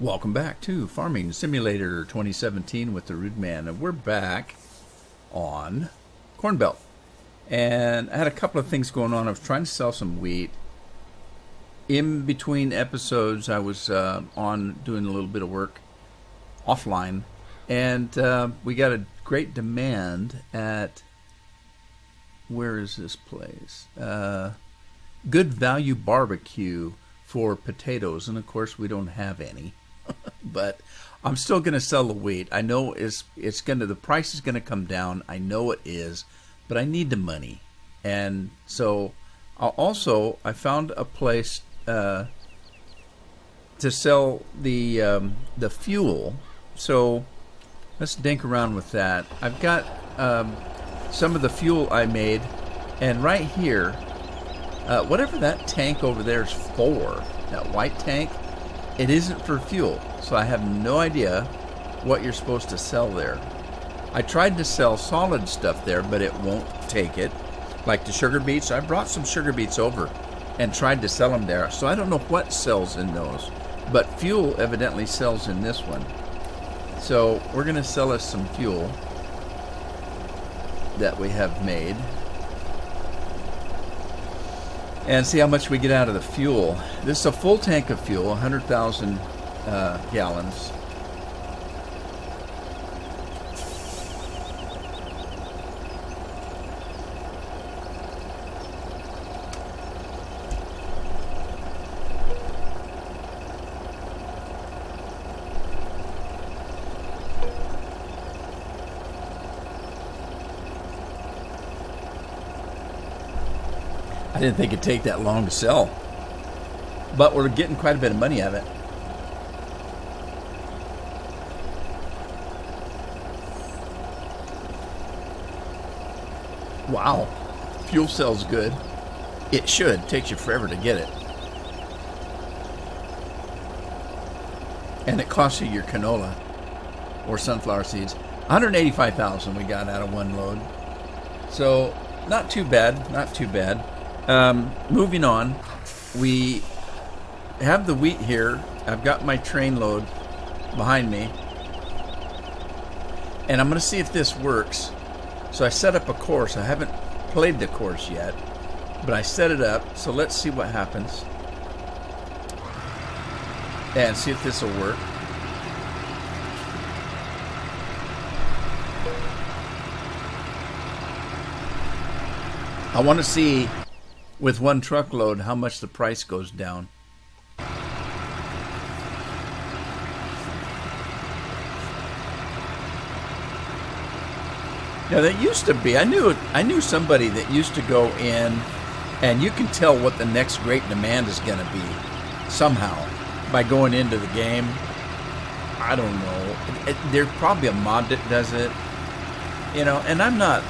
Welcome back to Farming Simulator 2017 with The Rude Man, and we're back on Corn Belt. And I had a couple of things going on. I was trying to sell some wheat. In between episodes, I was doing a little bit of work offline, and we got a great demand at, where is this place? Good Value Barbecue for potatoes, and of course we don't have any. But I'm still going to sell the wheat. I know it's going to, the price is going to come down. I know it is, but I need the money. And so I found a place to sell the fuel. So let's dink around with that. I've got some of the fuel I made, and right here, whatever that tank over there is for, that white tank, it isn't for fuel. So I have no idea what you're supposed to sell there. I tried to sell solid stuff there, but it won't take it. Like the sugar beets, I brought some sugar beets over and tried to sell them there. So I don't know what sells in those, but fuel evidently sells in this one. So we're gonna sell us some fuel that we have made and see how much we get out of the fuel. This is a full tank of fuel, 100,000 gallons. I didn't think it'd take that long to sell, but we're getting quite a bit of money out of it. Wow, fuel sells good. It should. It takes you forever to get it, and it costs you your canola or sunflower seeds. 185,000 we got out of one load, so not too bad. Not too bad. Moving on, we have the wheat here. I've got my train load behind me, and I'm going to see if this works. So I set up a course. I haven't played the course yet, but I set it up. So let's see what happens and see if this will work. I want to see with one truckload how much the price goes down. Now that used to be, I knew somebody that used to go in, and you can tell what the next great demand is going to be somehow by going into the game. I don't know. There's probably a mod that does it, you know. And I'm not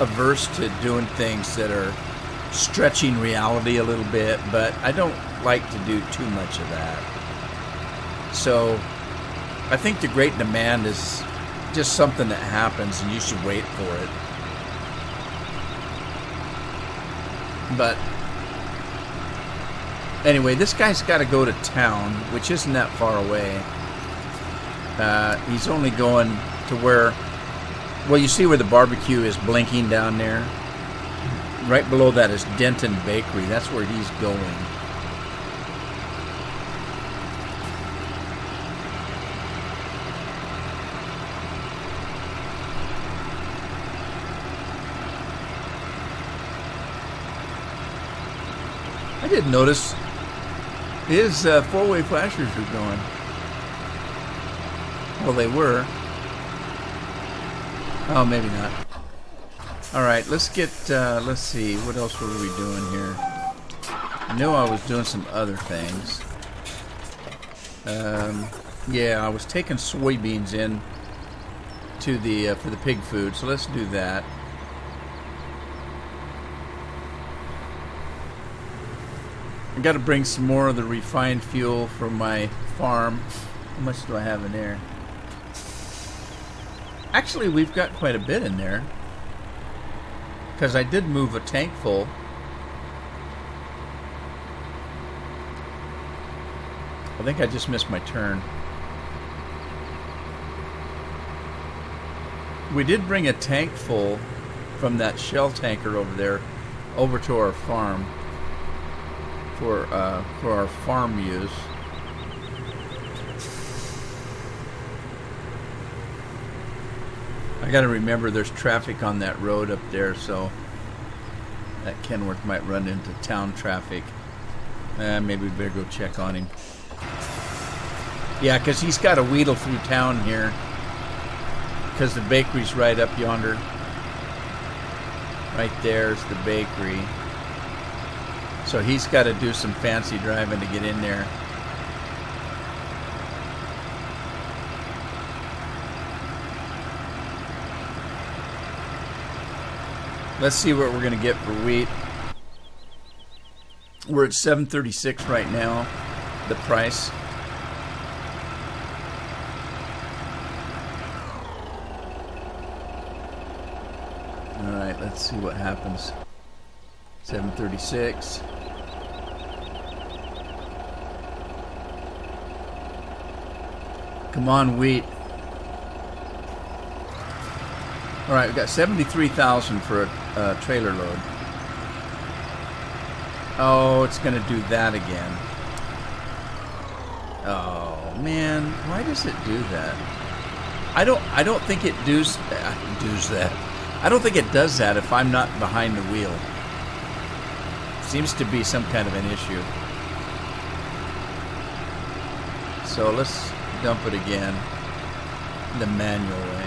averse to doing things that are stretching reality a little bit, but I don't like to do too much of that. So I think the great demand is just something that happens and you should wait for it. But anyway, this guy's got to go to town, which isn't that far away. He's only going to where, well, you see where the barbecue is blinking down there? Right below that is Denton Bakery. That's where he's going. I didn't notice his four-way flashers were going. Well, they were. Oh, maybe not. All right, let's get, let's see, what else were we doing here? I know I was doing some other things. Yeah, I was taking soybeans in to the, for the pig food, so let's do that. I got to bring some more of the refined fuel from my farm. How much do I have in there? Actually, we've got quite a bit in there, because I did move a tank full. I think I just missed my turn. We did bring a tank full from that shell tanker over there over to our farm for our farm use. I gotta remember there's traffic on that road up there, so that Kenworth might run into town traffic. Maybe we better go check on him. Yeah, because he's got to wheedle through town here, because the bakery's right up yonder. Right there's the bakery. So he's got to do some fancy driving to get in there. Let's see what we're going to get for wheat. We're at $7.36 right now, the price. All right, let's see what happens. 7.36. Come on, wheat. All right, we got 73,000 for a trailer load. Oh, it's going to do that again. Oh man, why does it do that? I don't think it does that. I don't think it does that if I'm not behind the wheel. Seems to be some kind of an issue. So let's dump it again the manual way.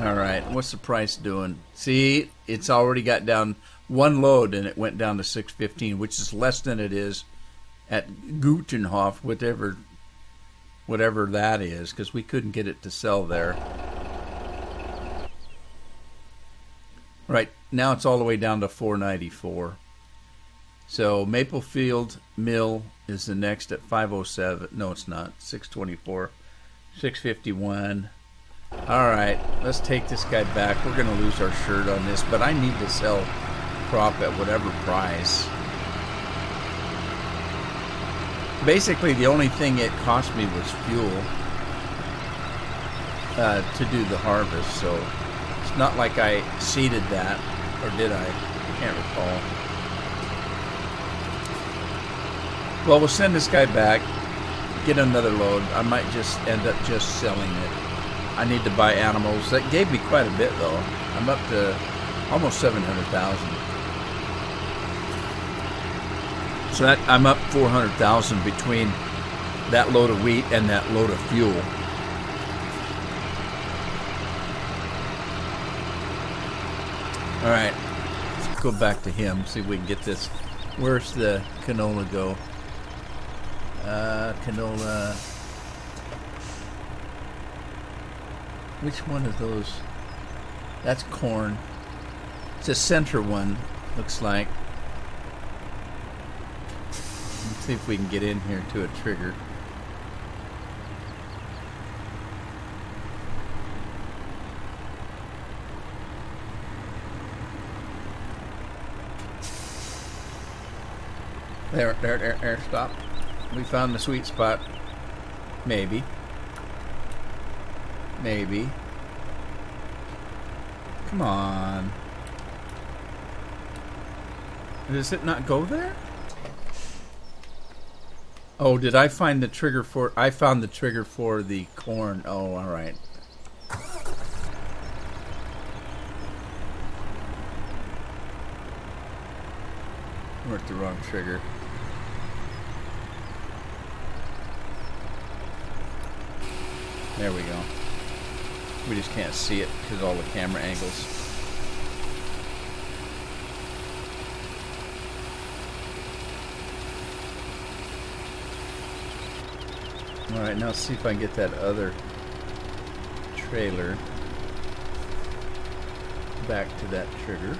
All right, what's the price doing? See, it's already got down one load and it went down to $6.15, which is less than it is at Gutenhof, whatever that is, because we couldn't get it to sell there. All right, now it's all the way down to $4.94. So Maplefield Mill is the next at $5.07. No, it's not. $6.24, $6.51. Alright, let's take this guy back. We're going to lose our shirt on this, but I need to sell crop at whatever price. Basically, the only thing it cost me was fuel to do the harvest, so it's not like I seeded that, or did I? I can't recall. Well, we'll send this guy back, get another load. I might just end up just selling it. I need to buy animals. That gave me quite a bit though. I'm up to almost 700,000. So that I'm up 400,000 between that load of wheat and that load of fuel. All right, let's go back to him. See if we can get this. Where's the canola go? Canola. Which one of those? That's corn. It's a center one, looks like. Let's see if we can get in here to a trigger. There, stop. We found the sweet spot. Maybe. Maybe. Come on. Does it not go there? Oh, did I find the trigger for... I found the trigger for the corn. Oh, all right. We're at the wrong trigger. There we go. We just can't see it because all the camera angles. All right, now let's see if I can get that other trailer back to that trigger.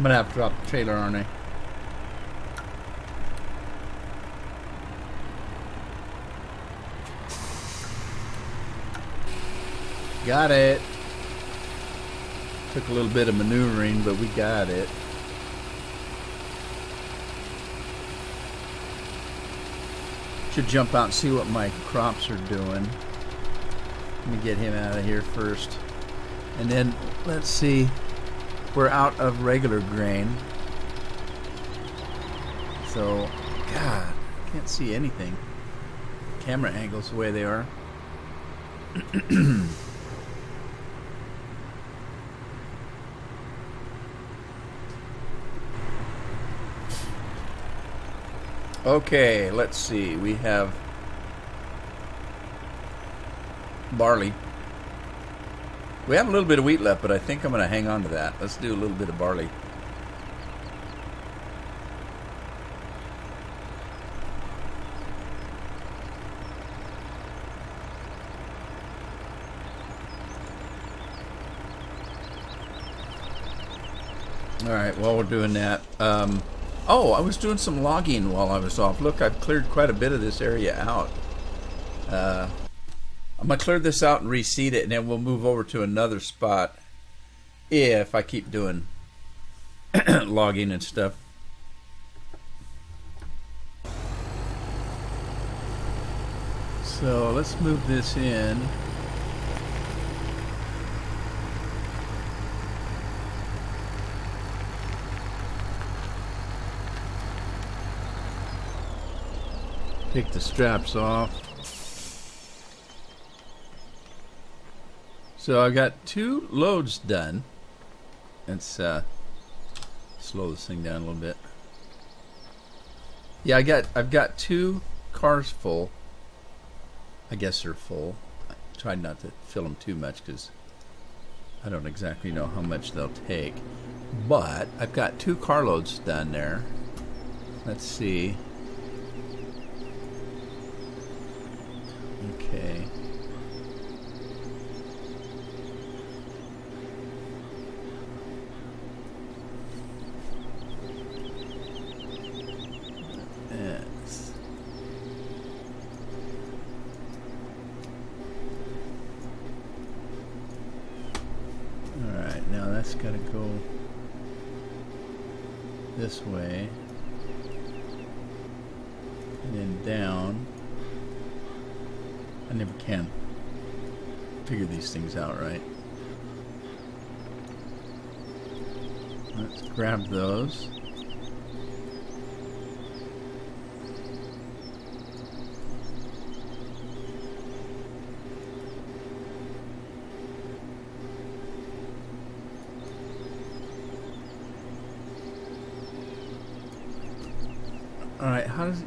I'm gonna have to drop the trailer, aren't I? Got it. Took a little bit of maneuvering, but we got it. Should jump out and see what my crops are doing. Let me get him out of here first. And then, let's see. We're out of regular grain. So, God, can't see anything. Camera angles the way they are. Okay, let's see. We have barley. We have a little bit of wheat left, but I think I'm going to hang on to that. Let's do a little bit of barley. All right, while we're doing that, oh, I was doing some logging while I was off. Look, I've cleared quite a bit of this area out. I'm going to clear this out and reseed it, and then we'll move over to another spot if I keep doing logging and stuff. So let's move this in. Take the straps off. So I've got 2 loads done. Let's slow this thing down a little bit. Yeah, I've got 2 cars full. I guess they're full. I tried not to fill them too much because I don't exactly know how much they'll take. But I've got 2 carloads done there. Let's see. Okay. Gotta go this way and then down. I never can figure these things out right. Let's grab those. Alright, how does it...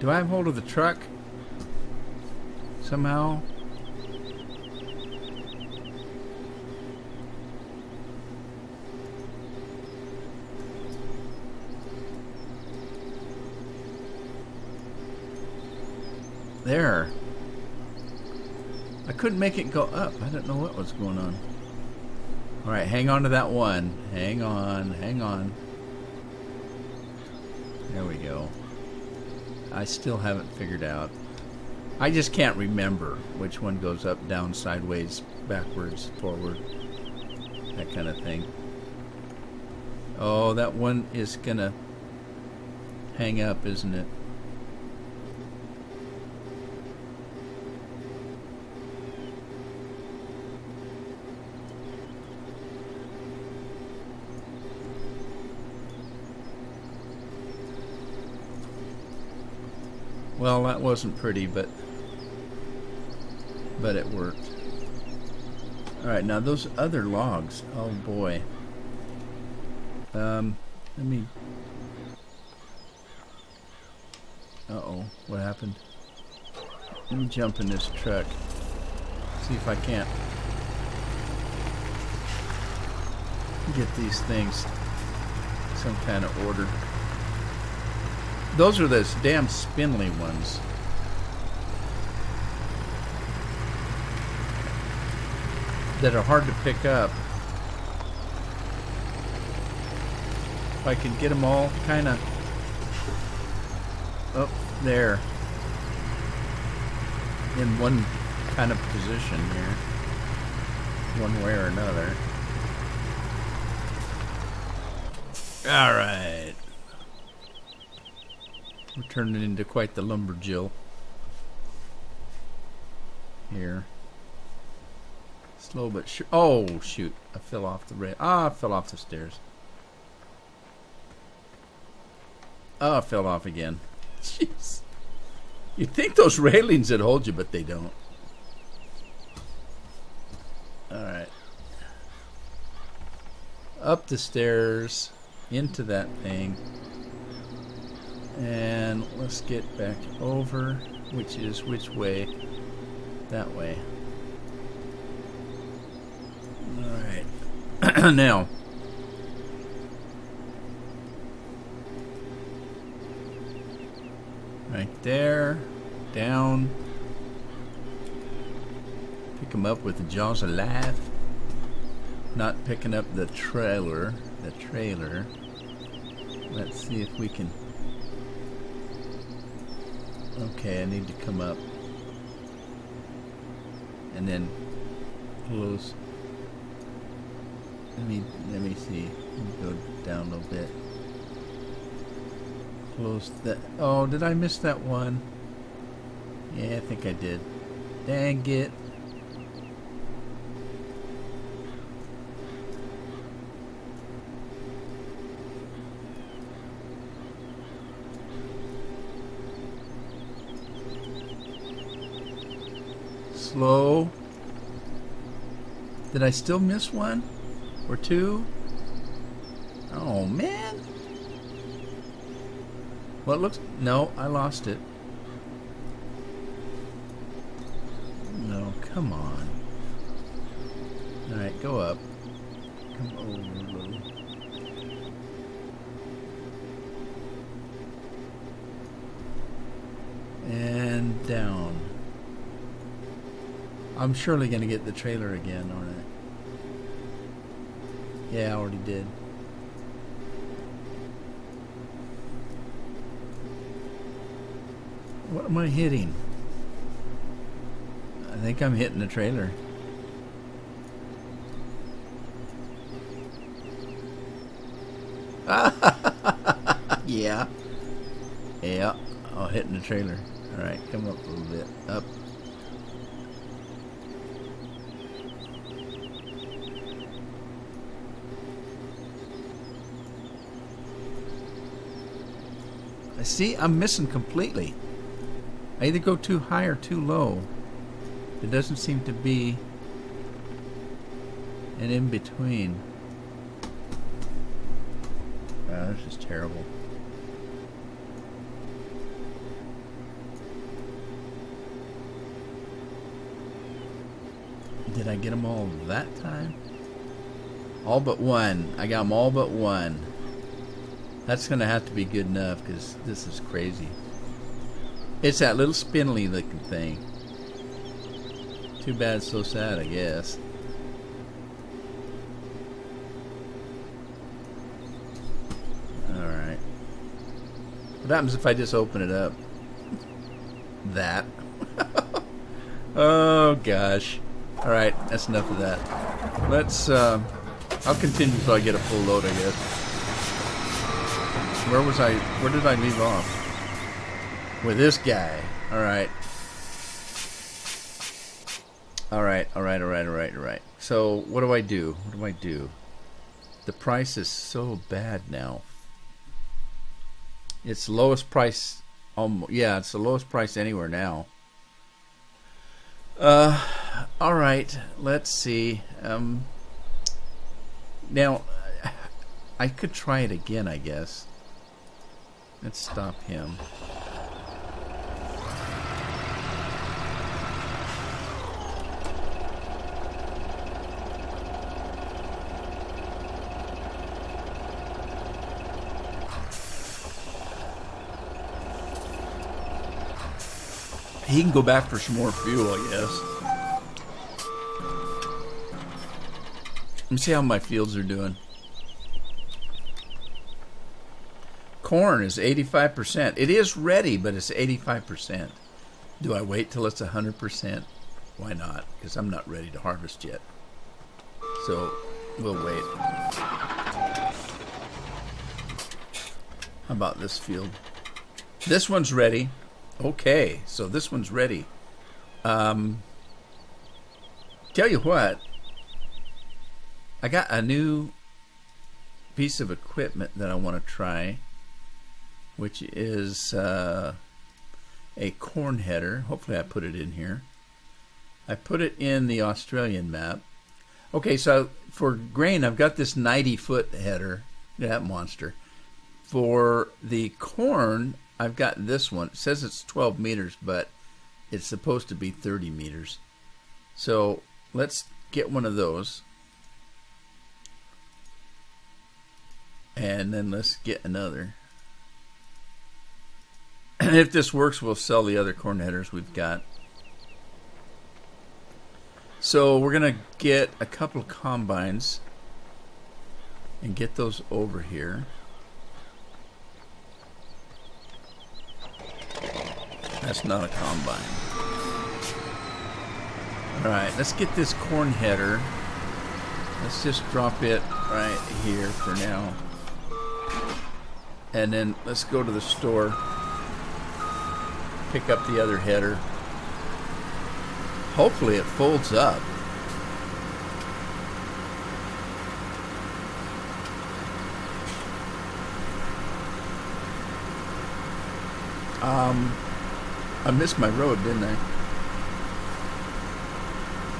Do I have hold of the truck? Somehow? There. I couldn't make it go up. I don't know what was going on. All right, hang on to that one. Hang on, hang on. There we go. I still haven't figured out. I just can't remember which one goes up, down, sideways, backwards, forward, that kind of thing. Oh, that one is gonna hang up, isn't it? Well, that wasn't pretty, but it worked. All right, now those other logs. Oh boy. Let me. Uh-oh, what happened? Let me jump in this truck. See if I can't get these things some kind of order. Those are those damn spindly ones. that are hard to pick up. If I could get them all kind of up there in one kind of position here, one way or another. All right, we're turning into quite the lumberjill here. Slow but sure. Oh shoot! I fell off the rail. Ah, I fell off the stairs. Oh, I fell off again. Jeez. You'd think those railings would hold you, but they don't. Alright. Up the stairs, into that thing. And let's get back over, which is which way? That way. Alright. Now. Right there, down, pick them up with the jaws of life. Not picking up the trailer, Let's see if we can. Okay, I need to come up and then close. Let me see. Let me go down a little bit. That. Oh, did I miss that one? Yeah, I think I did. Dang it. Slow. Did I still miss one? Or two? Oh, man. Well, it looks... No, I lost it. No, come on. Alright, go up. Come over. And down. I'm surely going to get the trailer again, aren't I? Yeah, I already did. What am I hitting? I think I'm hitting the trailer. Yeah. Yeah. Oh, hitting the trailer. Alright, come up a little bit. Up. I see, I'm missing completely. I either go too high or too low. There doesn't seem to be an in-between. Wow, this is terrible. Did I get them all that time? All but one. I got them all but one. That's going to have to be good enough because this is crazy. It's that little spindly looking thing. Too bad, so sad, I guess. Alright. What happens if I just open it up? That. Oh, gosh. Alright, that's enough of that. Let's, I'll continue until I get a full load, I guess. Where was I? Where did I leave off? With this guy. Alright. Alright, alright, alright, alright, alright. So, what do I do? What do I do? The price is so bad now. It's lowest price. Yeah, it's the lowest price anywhere now. Alright, let's see. Now, I could try it again, I guess. Let's stop him. He can go back for some more fuel, I guess. Let me see how my fields are doing. Corn is 85%. It is ready, but it's 85%. Do I wait till it's 100%? Why not? Because I'm not ready to harvest yet. So we'll wait. How about this field? This one's ready. Okay, so this one's ready. Tell you what, I got a new piece of equipment that I want to try, which is a corn header. Hopefully I put it in here. I put it in the Australian map. Okay, so for grain, I've got this 90-foot header. Look at that monster. For the corn, I've got this one. It says it's 12 meters, but it's supposed to be 30 meters. So let's get one of those. And then let's get another. And if this works, we'll sell the other corn headers we've got. So we're going to get a couple of combines and get those over here. That's not a combine. Alright, let's get this corn header. Let's just drop it right here for now. And then let's go to the store, pick up the other header. Hopefully it folds up. I missed my road, didn't I?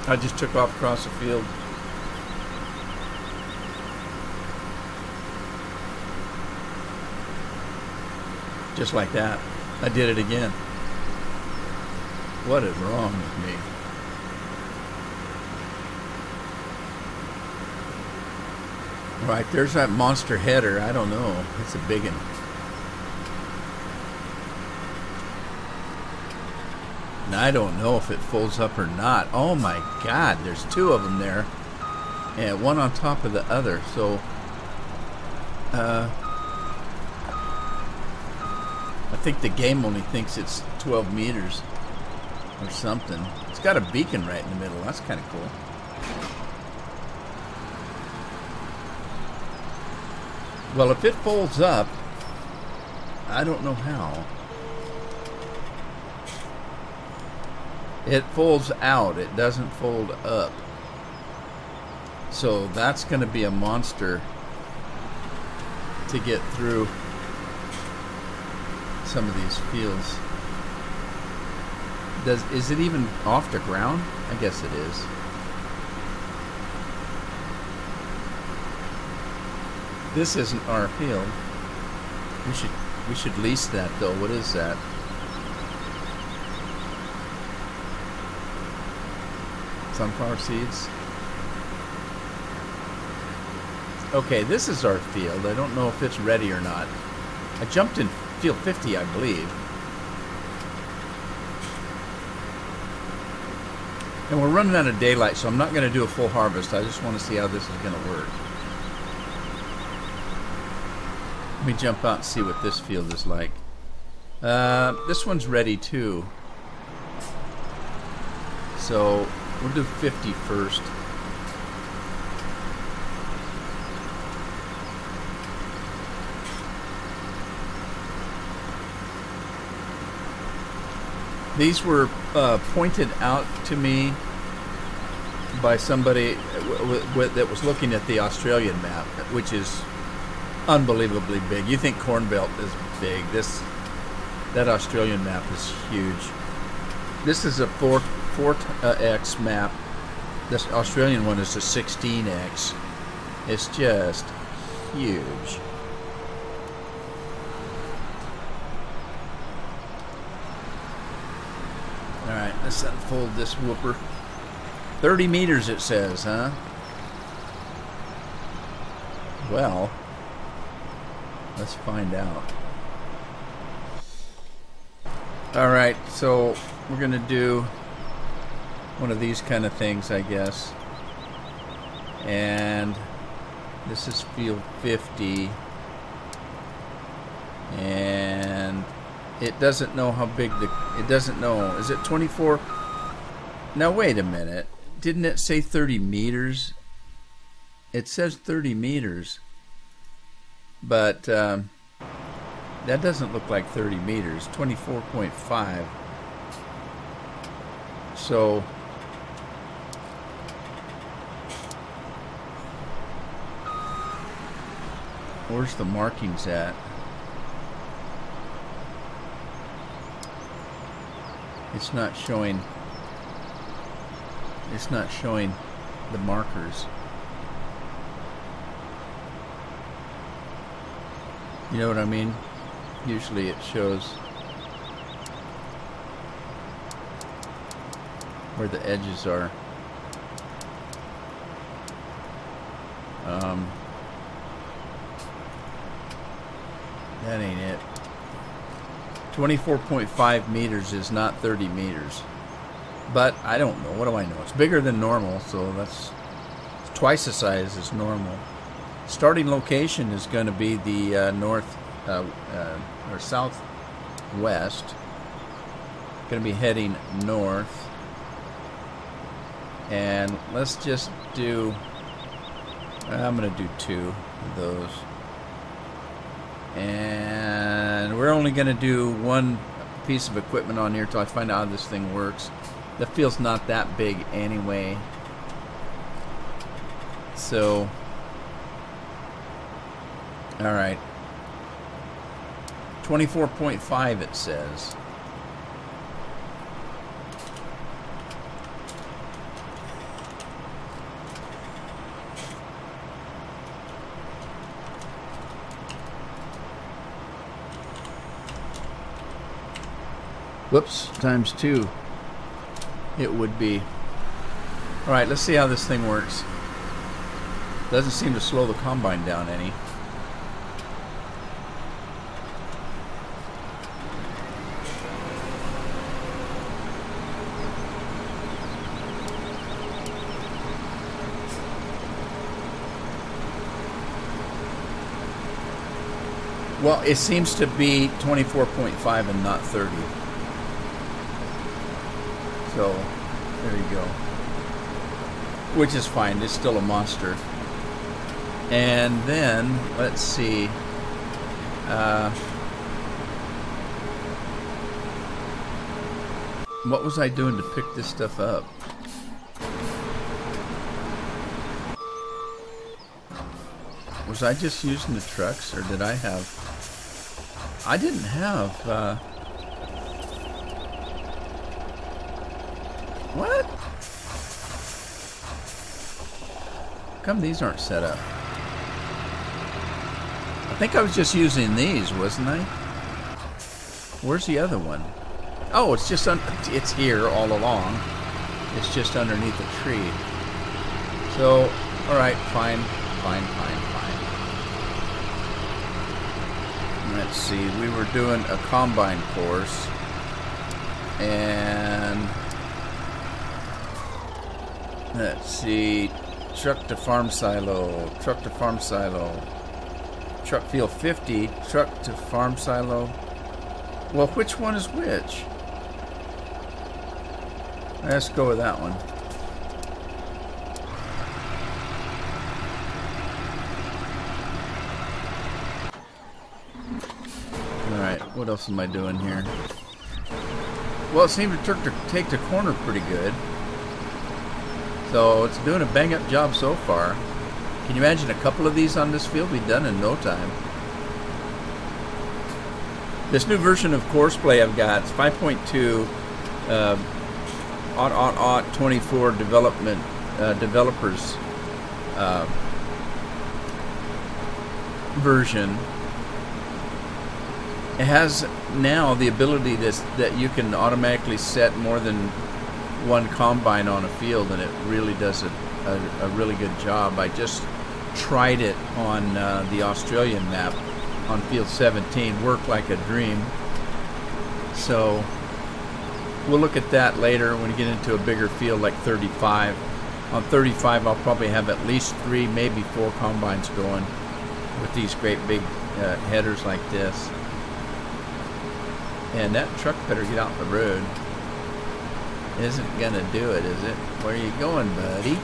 I just took off across the field. Just like that. I did it again. What is wrong with me? Right, there's that monster header. I don't know. It's a big one. And I don't know if it folds up or not. Oh my God, there's two of them there. And one on top of the other. So, I think the game only thinks it's 12 meters or something. It's got a beacon right in the middle. That's kind of cool. Well, if it folds up, I don't know how. It folds out. It doesn't fold up. So that's going to be a monster to get through some of these fields. Is it even off the ground? I guess it is. This isn't our field. We should lease that though. What is that? Sunflower seeds. Okay, this is our field. I don't know if it's ready or not. I jumped in field 50, I believe. And we're running out of daylight, so I'm not going to do a full harvest. I just want to see how this is going to work. Let me jump out and see what this field is like. This one's ready too. So we'll do 50 first. These were pointed out to me by somebody that was looking at the Australian map, which is unbelievably big. You think Corn Belt is big. That Australian map is huge. This is a 4x map. This Australian one is a 16x. It's just huge. Alright, let's unfold this whooper. 30 meters it says, huh? Well, let's find out. Alright, so we're gonna do one of these kind of things, I guess. and this is field 50, and it doesn't know how big the, it doesn't know, is it 24? Now wait a minute, didn't it say 30 meters? It says 30 meters, but that doesn't look like 30 meters, 24.5. So where's the markings at? It's not showing. It's not showing the markers. You know what I mean? Usually it shows where the edges are. That ain't it. 24.5 meters is not 30 meters. But I don't know. What do I know? It's bigger than normal, so that's twice the size as normal. Starting location is going to be the southwest. Going to be heading north. And let's just do, I'm going to do 2 of those. And we're only going to do 1 piece of equipment on here till I find out how this thing works. The field's not that big anyway. So, all right. 24.5 it says. Whoops, times 2 it would be. All right, let's see how this thing works. Doesn't seem to slow the combine down any. Well, it seems to be 24.5 and not 30. So there you go, which is fine, it's still a monster. And then let's see, what was I doing to pick this stuff up? Was I just using the trucks, or did I have, I didn't have what? How come these aren't set up? I think I was just using these, wasn't I? Where's the other one? Oh, it's just it's here all along. It's just underneath a tree. So, all right, fine, fine, fine, fine. Let's see. We were doing a combine course, and let's see, truck to farm silo, truck to farm silo, truck field 50, truck to farm silo. Well, which one is which? Let's go with that one. All right, what else am I doing here? Well, it seemed to take the corner pretty good. So it's doing a bang-up job so far. Can you imagine a couple of these on this field? We'd be done in no time. This new version of CoursePlay I've got, it's 5.2 /24 development developers version. It has now the ability that you can automatically set more than one combine on a field, and it really does a really good job. I just tried it on the Australian map on field 17. Worked like a dream. So we'll look at that later when we get into a bigger field like 35. on 35 I'll probably have at least 3, maybe 4 combines going with these great big headers like this. And that truck better get out the road. Isn't gonna do it, is it? Where are you going, buddy?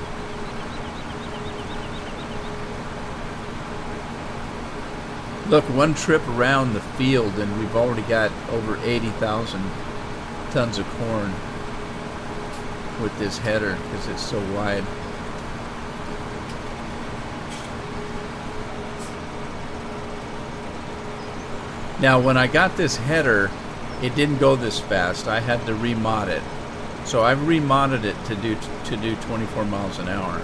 Look, one trip around the field and we've already got over 80,000 tons of corn with this header because it's so wide. Now when I got this header, it didn't go this fast. I had to remod it. So I've remodded it to do 24 miles an hour.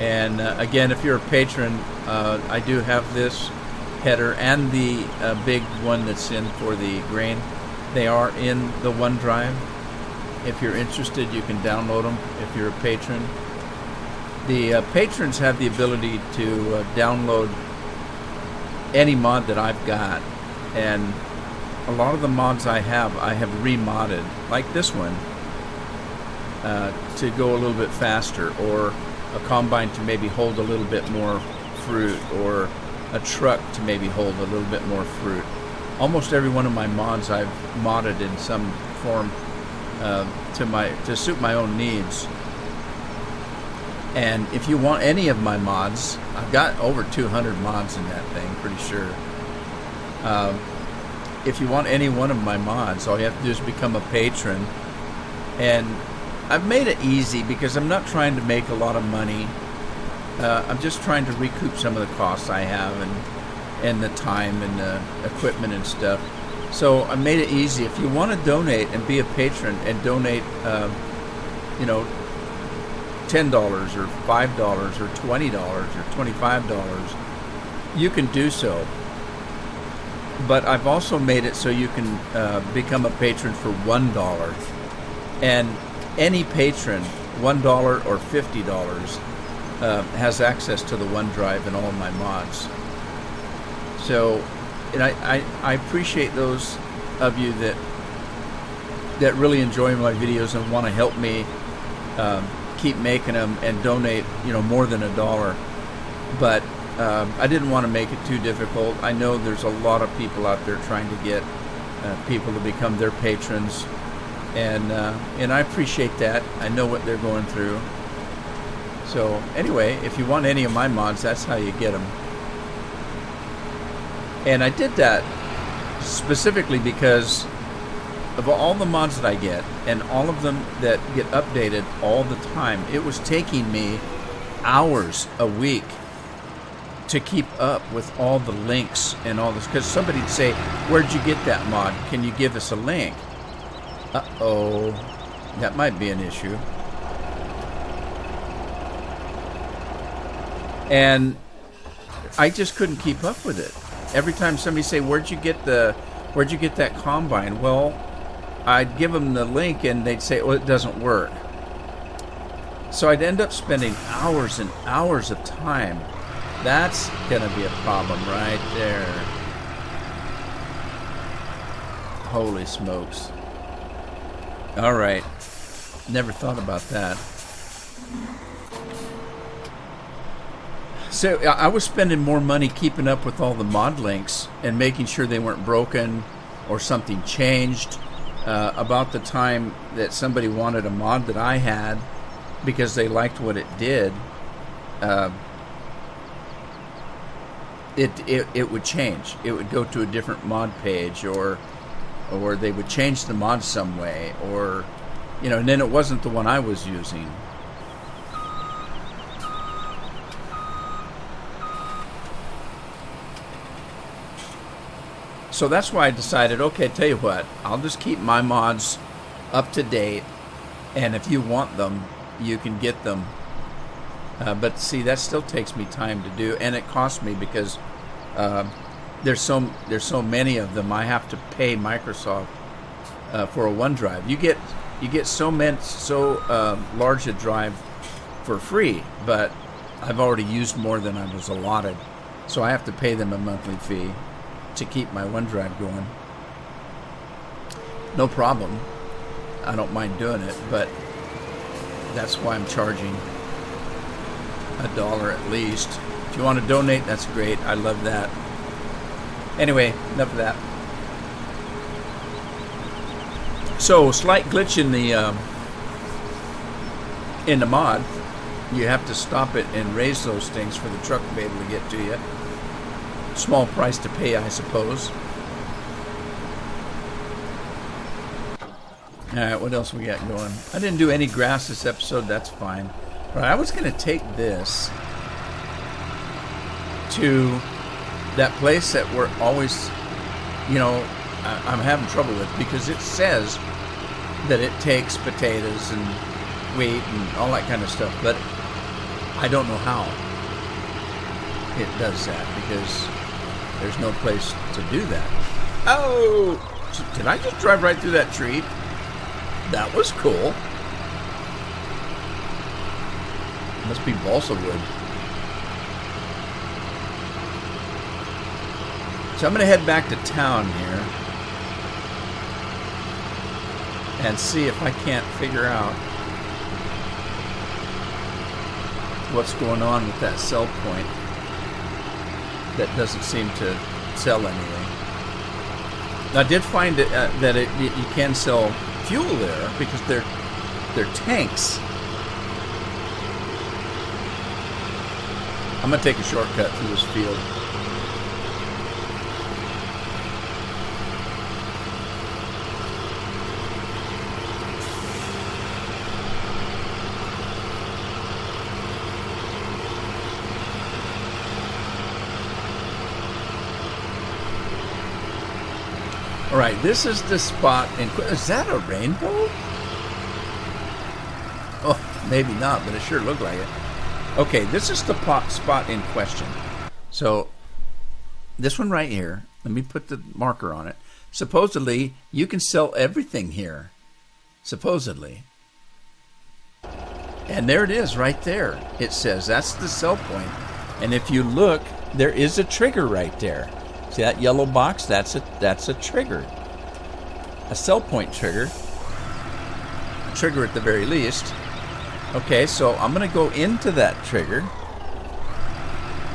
And again, if you're a patron, I do have this header and the big one that's in for the grain. They are in the OneDrive. If you're interested, you can download them if you're a patron. The patrons have the ability to download any mod that I've got. And a lot of the mods I have remodded, like this one, to go a little bit faster, or a combine to maybe hold a little bit more fruit, or a truck to maybe hold a little bit more fruit. Almost every one of my mods I've modded in some form to suit my own needs. And if you want any of my mods, I've got over 200 mods in that thing, pretty sure. If you want any one of my mods, all you have to do is become a patron. And I've made it easy because I'm not trying to make a lot of money. I'm just trying to recoup some of the costs I have, and the time and the equipment and stuff. So I made it easy. If you want to donate and be a patron and donate, you know, $10 or $5 or $20 or $25, you can do so. But I've also made it so you can become a patron for $1, and any patron, $1 or $50, has access to the OneDrive and all my mods. So, and I appreciate those of you that really enjoy my videos and want to help me keep making them and donate, you know, more than $1. But I didn't want to make it too difficult. I know there's a lot of people out there trying to get people to become their patrons. And I appreciate that. I know what they're going through. So anyway, if you want any of my mods, that's how you get them. And I did that specifically because of all the mods that I get, and all of them that get updated all the time, it was taking me hours a week to keep up with all the links and all this, because somebody'd say, "Where'd you get that mod? Can you give us a link?" Uh-oh, that might be an issue. And I just couldn't keep up with it. Every time somebody say, "Where'd you get that combine?" Well, I'd give them the link and they'd say, "Well, it doesn't work." So I'd end up spending hours and hours of time. That's gonna be a problem right there. Holy smokes. Alright. Never thought about that. So I was spending more money keeping up with all the mod links and making sure they weren't broken or something changed about the time that somebody wanted a mod that I had because they liked what it did. It would change. It would go to a different mod page, or they would change the mod some way, or, you know, and then it wasn't the one I was using. So that's why I decided, okay, tell you what, I'll just keep my mods up to date, and if you want them, you can get them. But see, that still takes me time to do, and it costs me because there's so many of them. I have to pay Microsoft for a OneDrive. You get so large a drive for free, but I've already used more than I was allotted, so I have to pay them a monthly fee to keep my OneDrive going. No problem. I don't mind doing it, but That's why I'm charging $1 at least. If you want to donate, that's great. I love that. Anyway, enough of that. So, slight glitch in the mod. You have to stop it and raise those things for the truck to be able to get to you. Small price to pay, I suppose. Alright, what else we got going? I didn't do any grass this episode, that's fine. But I was going to take this to that place that we're always, you know, I'm having trouble with, because it says that it takes potatoes and wheat and all that kind of stuff, but I don't know how it does that, because there's no place to do that. Oh! Did I just drive right through that tree? That was cool. Must be balsa wood. So I'm going to head back to town here and see if I can't figure out what's going on with that sell point that doesn't seem to sell anything. I did find it, that you can sell fuel there, because they're tanks. I'm going to take a shortcut through this field. Alright, this is the spot in... Is that a rainbow? Oh, maybe not, but it sure looked like it. Okay, this is the spot in question. So, this one right here, let me put the marker on it. Supposedly, you can sell everything here. Supposedly. And there it is, right there. It says, that's the sell point. And if you look, there is a trigger right there. See that yellow box? That's a trigger. A sell point trigger. A trigger at the very least. Okay, so I'm gonna go into that trigger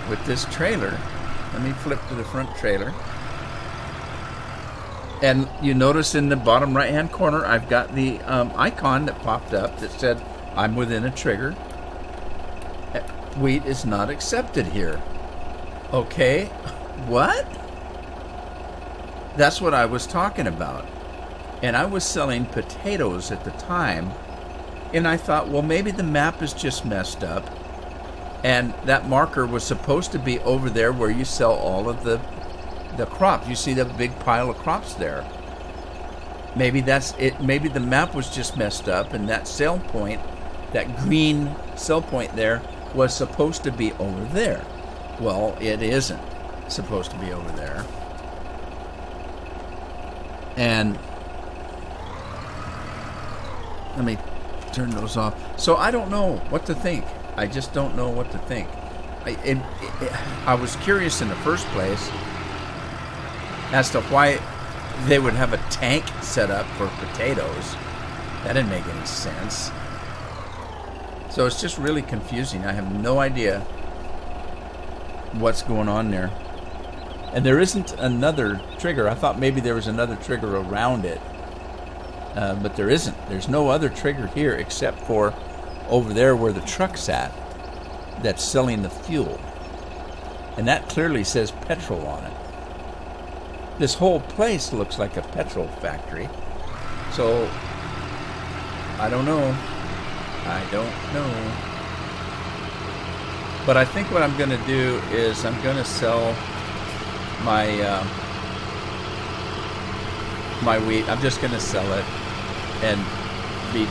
with this trailer. Let me flip to the front trailer. And you notice in the bottom right hand corner I've got the icon that popped up that said I'm within a trigger. Wheat is not accepted here. Okay. What? That's what I was talking about. And I was selling potatoes at the time. And I thought, well, maybe the map is just messed up. And that marker was supposed to be over there where you sell all of the crops. You see that big pile of crops there. Maybe that's it. Maybe the map was just messed up. And that sell point, that green sell point there, was supposed to be over there. Well, it isn't supposed to be over there. And let me turn those off. So I don't know what to think. I just don't know what to think. I was curious in the first place as to why they would have a tank set up for potatoes. That didn't make any sense. So it's just really confusing. I have no idea what's going on there. And there isn't another trigger. I thought maybe there was another trigger around it. But there isn't. There's no other trigger here except for over there where the truck's at that's selling the fuel. And that clearly says petrol on it. This whole place looks like a petrol factory. So, I don't know. I don't know. But I think what I'm going to do is I'm going to sell my my wheat. I'm just gonna sell it and be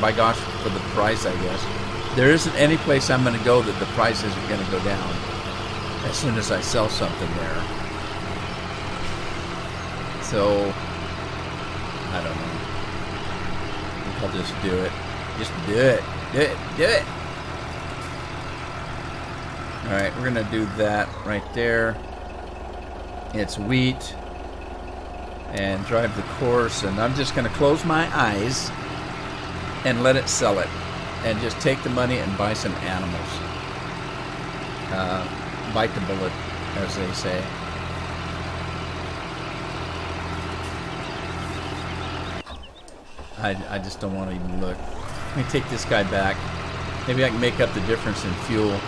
by gosh for the price, I guess. There isn't any place I'm gonna go that the price isn't gonna go down as soon as I sell something there. So I don't know. I think I'll just do it. Just do it. Do it. Do it. All right, we're gonna do that right there. It's wheat, and drive the course, and I'm just going to close my eyes and let it sell it. and just take the money and buy some animals. Bite the bullet, as they say. I just don't want to even look. Let me take this guy back. Maybe I can make up the difference in fuel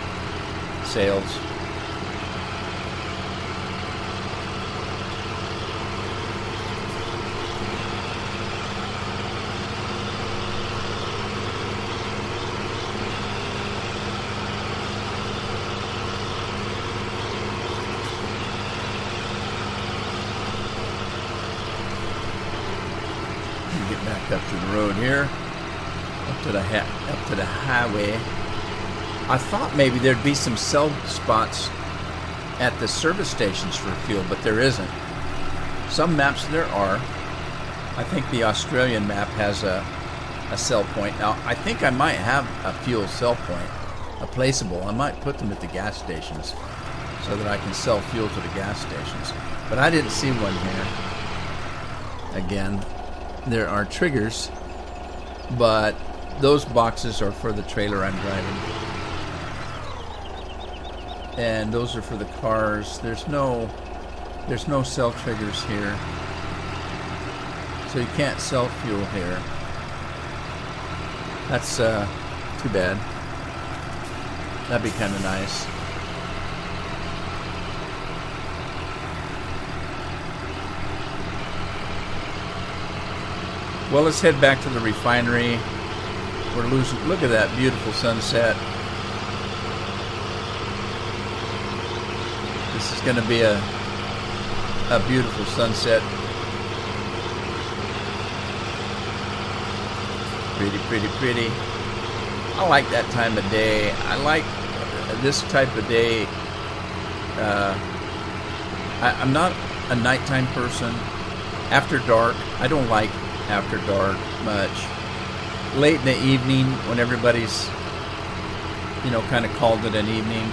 sales. Up to the highway. I thought maybe there'd be some sell spots at the service stations for fuel, but there isn't. Some maps there are. I think the Australian map has a sell point. Now, I think I might have a fuel sell point, a placeable. I might put them at the gas stations so that I can sell fuel to the gas stations. But I didn't see one here. Again, there are triggers, but those boxes are for the trailer I'm driving, and those are for the cars. There's no sell triggers here, so you can't sell fuel here. That's too bad. That'd be kind of nice. Well, let's head back to the refinery. We're losing. Look at that beautiful sunset. This is going to be a beautiful sunset. Pretty, pretty, pretty. I like that time of day. I like this type of day. I'm not a nighttime person. After dark, I don't like after dark much. Late in the evening, when everybody's, you know, kind of called it an evening,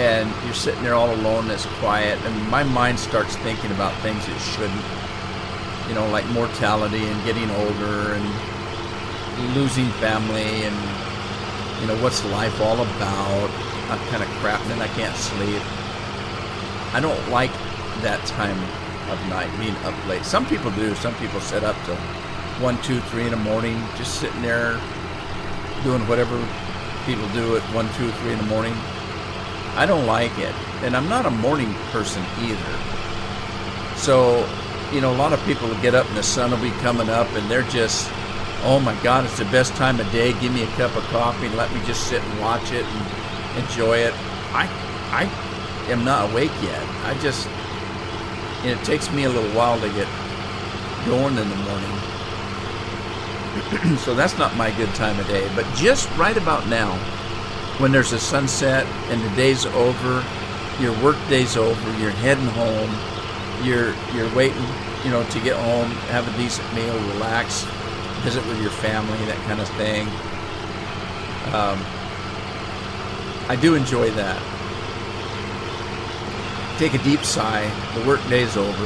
and you're sitting there all alone, it's quiet, and my mind starts thinking about things it shouldn't, you know, like mortality and getting older and losing family and, you know, what's life all about. I'm kind of crapping and I can't sleep. I don't like that time of night, being up late. Some people do. Some people sit up till 1, 2, 3 in the morning, just sitting there doing whatever people do at 1, 2, 3 in the morning. I don't like it, and I'm not a morning person either. So, you know, a lot of people get up and the sun will be coming up, and they're just, oh my God, it's the best time of day. Give me a cup of coffee and let me just sit and watch it and enjoy it. I am not awake yet. I just. And it takes me a little while to get going in the morning. So that's not my good time of day. But just right about now, when there's a sunset and the day's over, your work day's over, you're heading home, you're waiting, you know, to get home, have a decent meal, relax, visit with your family, that kind of thing. I do enjoy that. Take a deep sigh. The work day's over.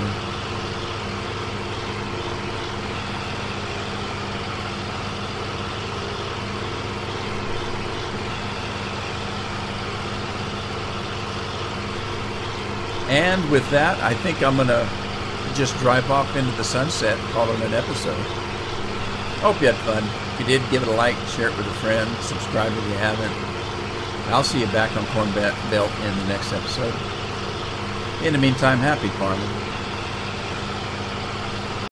And with that, I think I'm going to just drive off into the sunset, call it an episode. Hope you had fun. If you did, give it a like, share it with a friend, subscribe if you haven't. I'll see you back on Corn Belt in the next episode. In the meantime, happy farming.